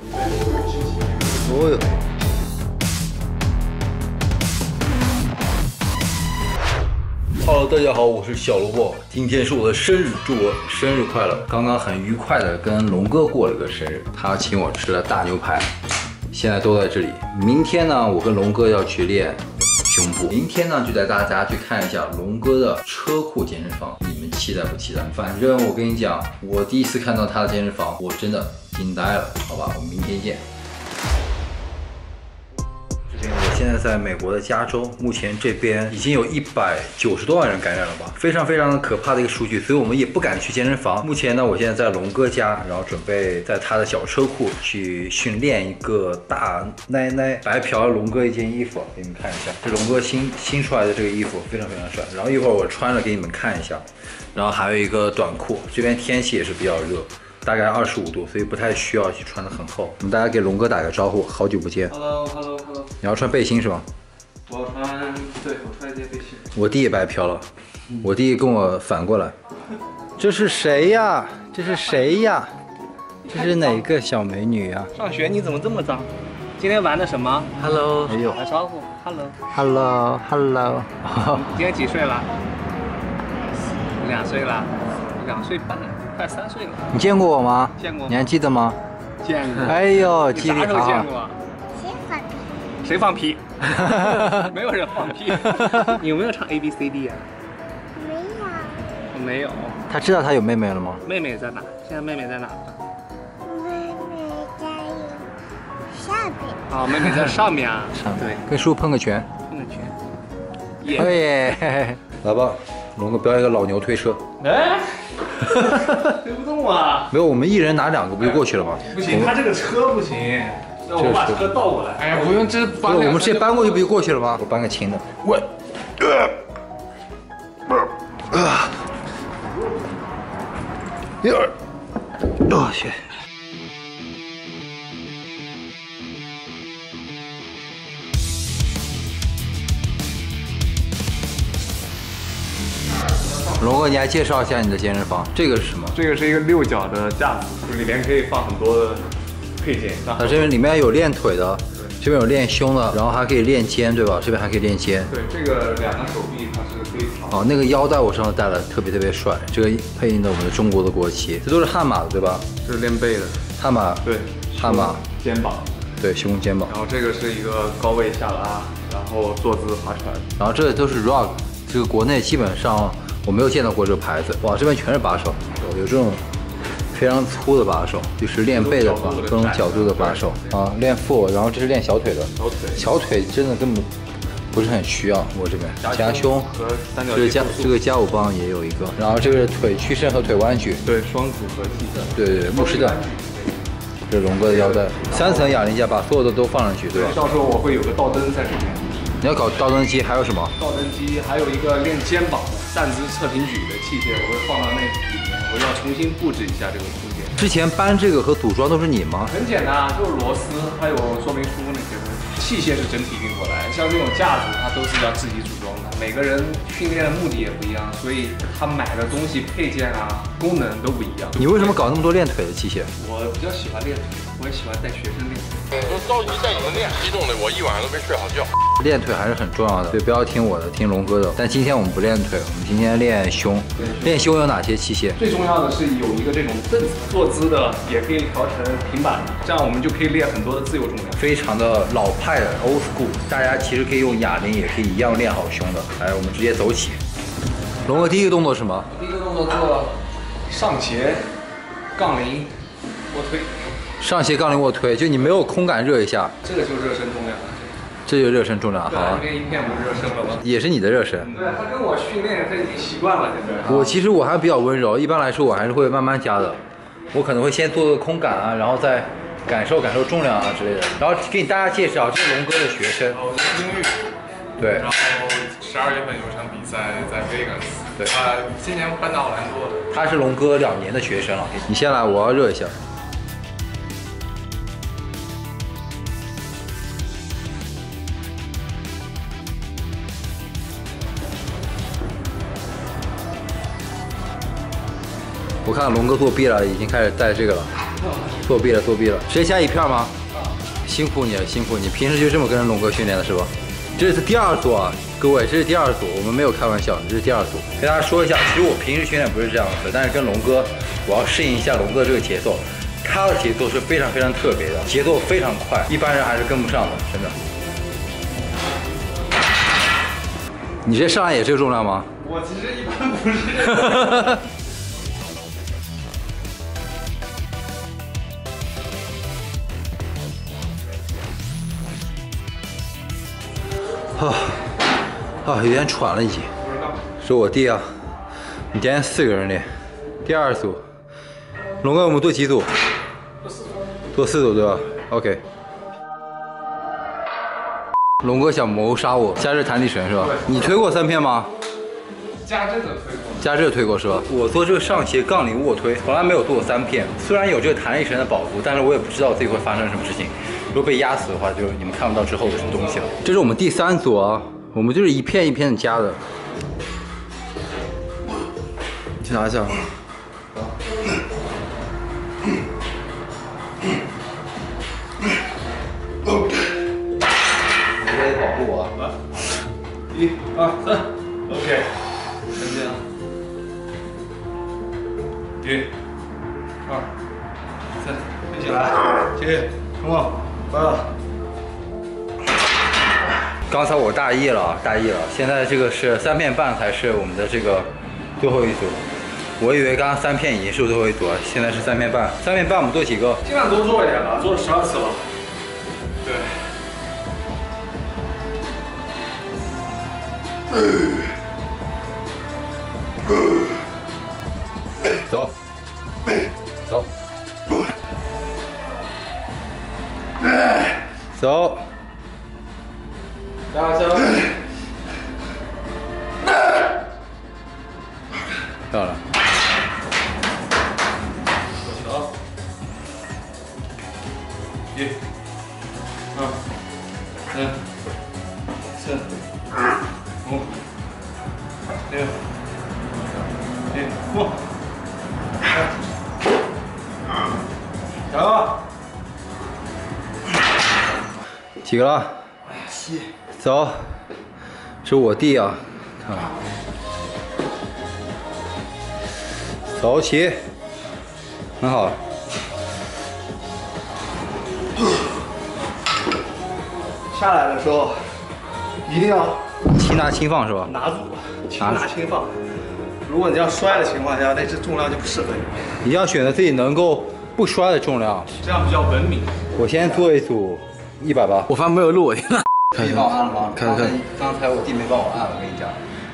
所有。Hello， 大家好，我是小萝卜，今天是我的生日，祝我生日快乐！刚刚很愉快的跟龙哥过了个生日，他请我吃了大牛排，现在都在这里。明天呢，我跟龙哥要去练胸部，明天呢就带大家去看一下龙哥的车库健身房，你们期待不期待？反正我跟你讲，我第一次看到他的健身房，我真的惊呆了，好吧，我们明天见。 我现在在美国的加州，目前这边已经有190多万人感染了吧，非常的可怕的一个数据，所以我们也不敢去健身房。目前呢，我现在在龙哥家，然后准备在他的小车库去训练一个大奶奶。白嫖龙哥一件衣服，给你们看一下，这龙哥新出来的这个衣服非常帅。然后一会儿我穿了给你们看一下，然后还有一个短裤，这边天气也是比较热。 大概25度，所以不太需要去穿的很厚。我们大家给龙哥打个招呼，好久不见。Hello。你要穿背心是吧？我要穿，对，我穿一件背心。我弟也白嫖了，我弟跟我反过来。这是谁呀？这是谁呀？这是哪个小美女呀？上学你怎么这么脏？今天玩的什么 ？Hello。没有。打招呼 ，Hello。Hello。今天几岁了？2岁了，2岁半。 快3岁了，你见过我吗？见过，你还记得吗？见过。哎呦，记得啥时候见过？谁放屁？谁放屁？没有人放屁。你有没有唱 A B C D 啊？没有。我没有。他知道他有妹妹了吗？妹妹在哪？现在妹妹在哪？妹妹在下边。哦，妹妹在上面啊。上面。对，跟叔碰个拳。碰个拳。可以。来吧，龙哥表演个老牛推车。哎。 推不动啊！没有，我们一人拿2个不就过去了吗？不行，他这个车不行。那我把车倒过来。哎呀，不用，这搬。我们直接搬过去不就过去了吗？我搬个轻的。我。去。龙哥，你来介绍一下你的健身房。这个是什么？这个是一个6角的架子，就是里面可以放很多的配件。它这边里面有练腿的，这边有练胸的，然后还可以练肩，对吧？这边还可以练肩。对，这个2个手臂它是可以绑。哦，那个腰带我上次戴了，特别帅。这个配印的我们的中国的国旗，这都是悍马的，对吧？这是练背的。悍马。对。悍马。肩膀。对，胸肩膀。然后这个是一个高位下拉，然后坐姿划船。然后这都是 Rogue， 这个国内基本上。 我没有见到过这个牌子，哇，这边全是把手，有这种非常粗的把手，就是练背的各种角度的把手啊，练腹，然后这是练小腿的，小腿真的根本不是很需要，我这边夹胸和3角，这个加5磅也有一个，然后这个是腿屈伸和腿弯举，对，双股合体的，对，牧师的，这是龙哥的腰带，3层哑铃架把所有的都放上去，对吧？到时候我会有个倒蹬在里面。 你要搞倒蹬机，还有什么？倒蹬机还有一个练肩膀的站姿侧平举的器械，我会放到那里面。我要重新布置一下这个空间。之前搬这个和组装都是你吗？很简单啊，就是螺丝还有说明书那些东西。器械是整体运过来，像这种架子它都是要自己组装的。每个人训练的目的也不一样，所以他买的东西配件啊、功能都不一样。你为什么搞那么多练腿的器械？我比较喜欢练腿，我也喜欢带学生练腿。我着急带你们练，激动的我一晚上都没睡好觉。 练腿还是很重要的，所以不要听我的，听龙哥的。但今天我们不练腿，我们今天练胸。练胸有哪些器械？最重要的是有一个这种凳子坐姿的，也可以调成平板的，这样我们就可以练很多的自由重量。非常的老派的 old school， 大家其实可以用哑铃，也可以一样练好胸的。来，我们直接走起。龙哥第一个动作是什么？第一个动作做上斜杠铃卧推。上斜杠铃卧推，就你没有空感热一下。这个就是热身重量。 这就是热身重量，好啊。这一片不是热身了吗？也是你的热身。对，他跟我训练，他已经习惯了。现在我其实还比较温柔，一般来说我还是会慢慢加的。我可能会先做个空感啊，然后再感受重量啊之类的。然后给大家介绍，这是龙哥的学生。我是英语。对。然后12月份有场比赛在 Vegas。对。今年搬到奥兰多的。他是龙哥2年的学生了。你先来，我要热一下。 我看龙哥作弊了，已经开始带这个了。作弊了！谁下一片吗？辛苦你了，辛苦你！平时就这么跟龙哥训练的是吧？这是第二组啊，各位，这是第二组，我们没有开玩笑，这是第二组。跟大家说一下，其实我平时训练不是这样的，但是跟龙哥，我要适应一下龙哥这个节奏，他的节奏是非常非常特别的，节奏非常快，一般人还是跟不上的，真的。你这上来也这个重量吗？我其实一般不是。啊，有点喘了已经。是我弟啊，你今天4个人练，第二组。龙哥，我们做几组？做4组对吧 ？OK。龙哥想谋杀我，加这弹力绳是吧？你推过3片吗？加这个推过。加这个推过是吧？我做这个上斜杠铃卧推，从来没有做过3片。虽然有这个弹力绳的保护，但是我也不知道自己会发生什么事情。如果被压死的话，就是你们看不到之后的什么东西了。这是我们第3组啊。 我们就是一片的加的，你去拿一下。你得保护我啊！1、2、3 ，OK。再见啊！1、2、3，一起来，起，冲我，来了。 刚才我大意了，现在这个是3片半才是我们的这个最后一组，我以为刚刚3片已经是最后一组了，现在是3片半，3片半我们做几个？尽量多做一点吧，做了12次了。对。走，走，走。 加油！到了。走。1、2、3、4、5、6、7、8。加油！几个了？7。 走，这是我弟啊，看看。走起，很好。下来的时候一定要擒拿轻放是吧？拿住，擒拿轻放。如果你要摔的情况下，那这重量就不适合你。一定要选择自己能够不摔的重量，这样比较文明。我先做一组180，我发现没有录我。可以帮我按了吗？看看，刚才我弟没帮我按，我跟你讲，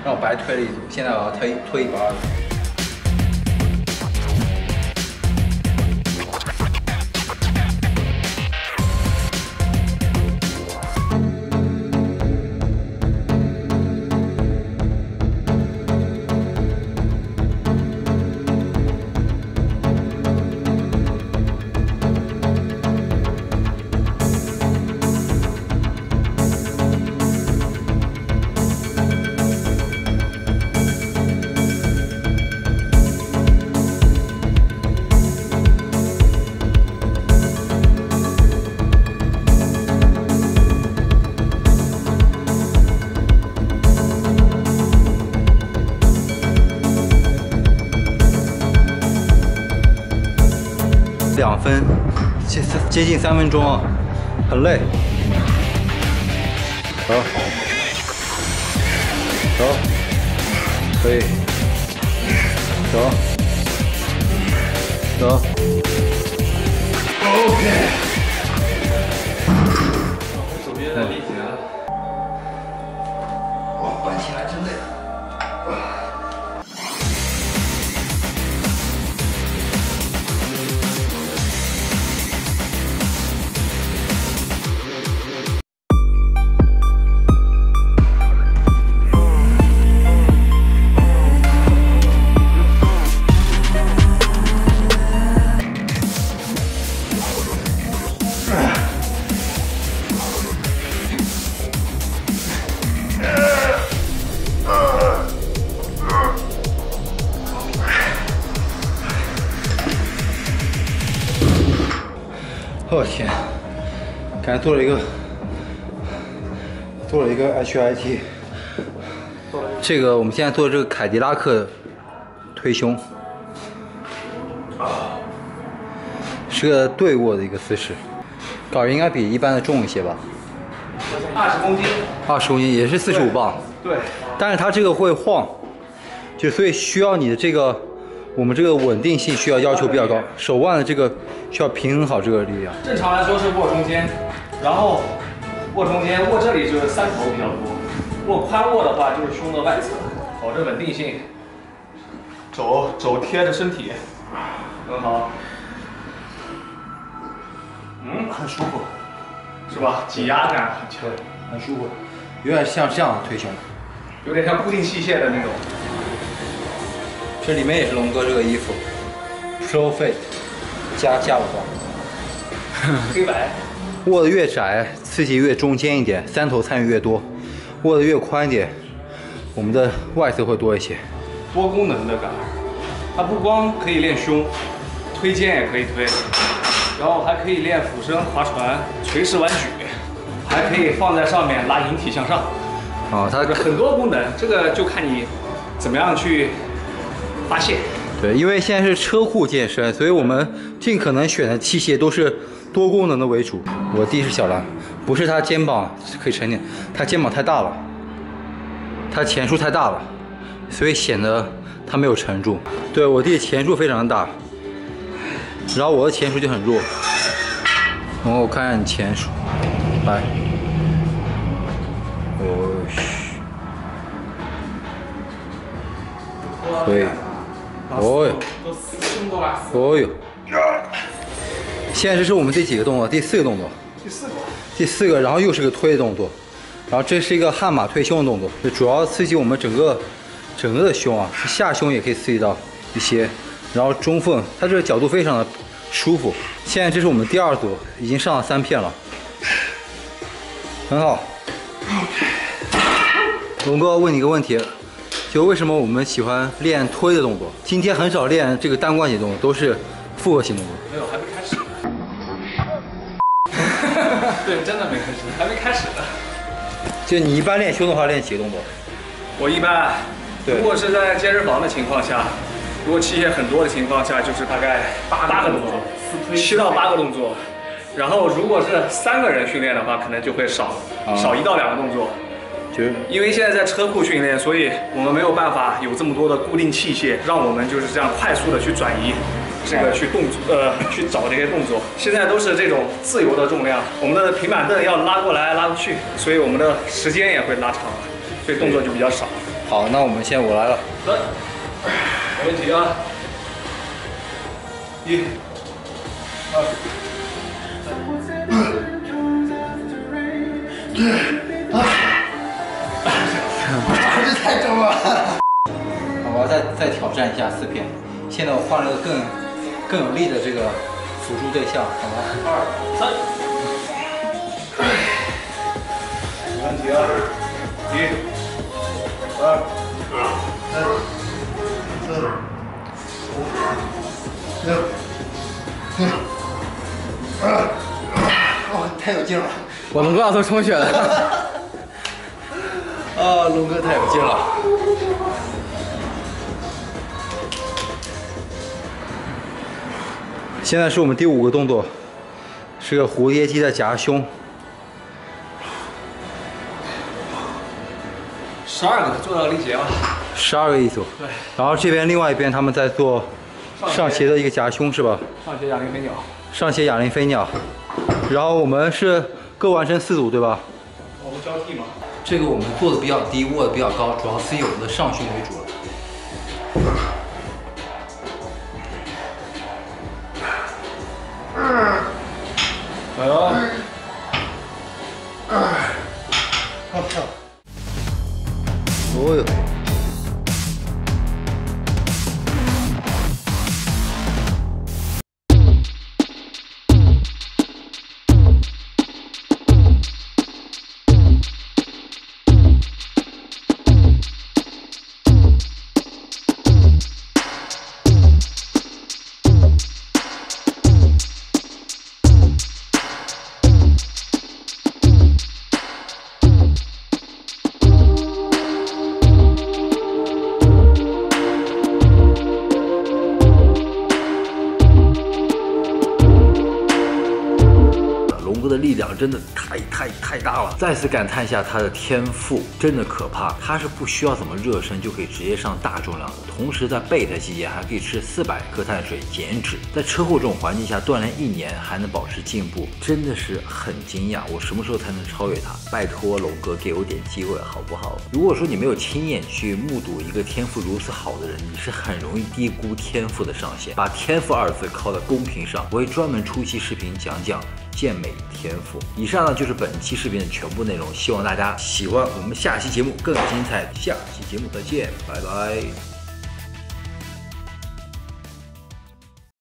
让我白推了一组，现在我要推120。2分，接近3分钟啊，很累。走，走，可以，走，走 ，OK。手臂在力竭了，哇，搬起来真累。感觉做了一个 HIIT。这个我们现在做这个凯迪拉克推胸，是个对卧的一个姿势，感觉应该比一般的重一些吧。20公斤。20公斤也是45磅。对。但是它这个会晃，就所以需要你的这个。 我们这个稳定性需要要求比较高，手腕的这个需要平衡好这个力量。正常来说是握中间，然后握中间握这里就是三头比较多，握宽握的话就是胸的外侧，保证稳定性。肘贴着身体，很好。嗯，很舒服，是吧？挤压感很强，很舒服，有点像这样推胸，有点像固定器械的那种。 这里面也是龙哥这个衣服 ，Pro Fit 加5磅，黑白。握得越窄，刺激越中间一点，三头参与越多；握得越宽一点，我们的外侧会多一些。多功能的杆，它不光可以练胸，推肩也可以推，然后还可以练俯身、划船、垂式弯举，还可以放在上面拉引体向上。哦，它很多功能，这个就看你怎么样去。 发现，对，因为现在是车库健身，所以我们尽可能选的器械都是多功能的为主。我弟是小兰，不是他肩膀可以沉淀，他肩膀太大了，他前束太大了，所以显得他没有沉住。对我弟前束非常大，然后我的前束就很弱。然后我看一下你前束，来，我嘘，可以。 哦呦，哦呦！现在这是我们第几个动作？第四个动作。第四个，然后又是个推的动作，然后这是一个悍马推胸的动作，主要刺激我们整个的胸啊，下胸也可以刺激到一些，然后中缝，它这个角度非常的舒服。现在这是我们第二组，已经上了3片了，很好。龙哥问你一个问题。 就为什么我们喜欢练推的动作？今天很少练这个单关节动作，都是复合性动作。没有，还没开始。对，真的没开始，还没开始呢。就你一般练胸的话，练几个动作？我一般，如果是在健身房的情况下，如果器械很多的情况下，就是大概8个动作，7到8个动作。然后如果是3个人训练的话，可能就会少1到2个动作。 因为现在在车库训练，所以我们没有办法有这么多的固定器械，让我们就是这样快速的去转移，这个去动作，去找这些动作。现在都是这种自由的重量，我们的平板凳要拉过来拉过去，所以我们的时间也会拉长，所以动作就比较少。好，那我们现在我来了，没问题啊，1、2、3。 这太重了！我要再挑战一下4片。现在我换了个更有力的这个辅助对象，好吧？2、3，没问题啊！1、2、3、4、5、6。哇，太有劲了！我龙哥都充血了。啊，龙哥太有劲了！现在是我们第5个动作，是个蝴蝶肌的夹胸。12个做到力竭吧。12个一组。对。然后这边另外一边他们在做上斜的一个夹胸是吧？上斜哑铃飞鸟。上斜哑铃飞鸟。然后我们是各完成4组对吧？我们交替嘛。 这个我们做的比较低，握的比较高，主要是以我们的上胸为主了。哎呦！哦呦！龙哥的力量真的太大了。再次感叹一下他的天赋，真的可怕。他是不需要怎么热身就可以直接上大重量的，同时在备胎期间还可以吃400克碳水减脂。在车祸这种环境下锻炼1年还能保持进步，真的是很惊讶。我什么时候才能超越他？拜托龙哥给我点机会好不好？如果说你没有亲眼去目睹一个天赋如此好的人，你是很容易低估天赋的上限，把天赋2字靠在公屏上。我会专门出期视频讲讲健美天赋。以上呢就是本期视频的全部内容，希望大家喜欢。我们下期节目更精彩，下期节目再见，拜拜。